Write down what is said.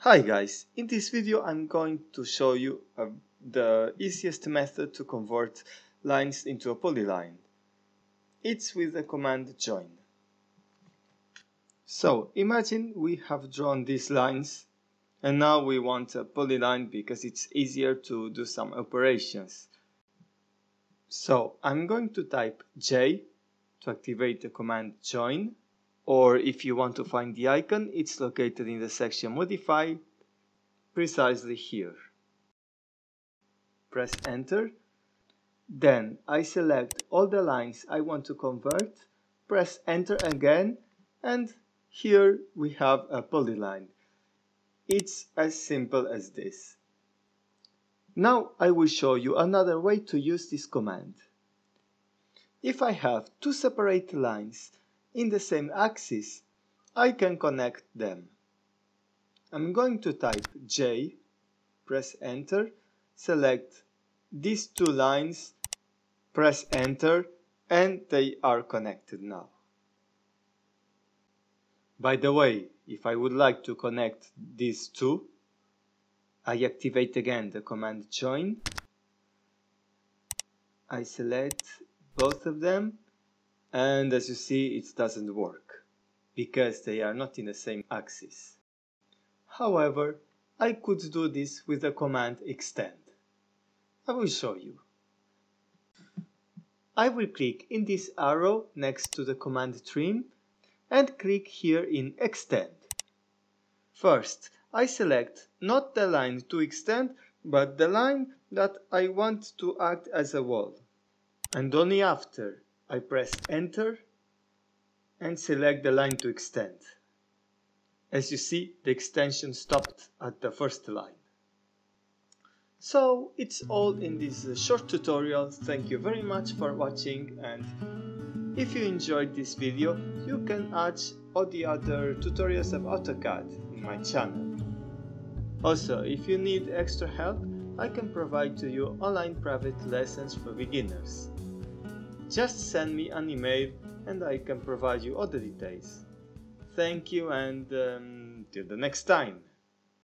Hi guys, in this video I'm going to show you the easiest method to convert lines into a polyline. It's with the command join. So imagine we have drawn these lines and now we want a polyline because it's easier to do some operations. So I'm going to type J to activate the command join. Or if you want to find the icon, it's located in the section Modify, precisely here. Press Enter. Then I select all the lines I want to convert, press Enter again, and here we have a polyline. It's as simple as this. Now I will show you another way to use this command. If I have two separate lines in the same axis, I can connect them. I'm going to type J, press Enter, select these two lines, press Enter, and they are connected now. By the way, if I would like to connect these two, I activate again the command join. I select both of them. And as you see, it doesn't work, because they are not in the same axis. However, I could do this with the command extend. I will show you. I will click in this arrow next to the command trim and click here in extend. First, I select not the line to extend, but the line that I want to act as a wall. And only after I press Enter and select the line to extend. As you see, the extension stopped at the first line. So it's all in this short tutorial. Thank you very much for watching, and if you enjoyed this video, you can watch all the other tutorials of AutoCAD in my channel. Also, if you need extra help, I can provide to you online private lessons for beginners. Just send me an email and I can provide you all the details. Thank you, and till the next time.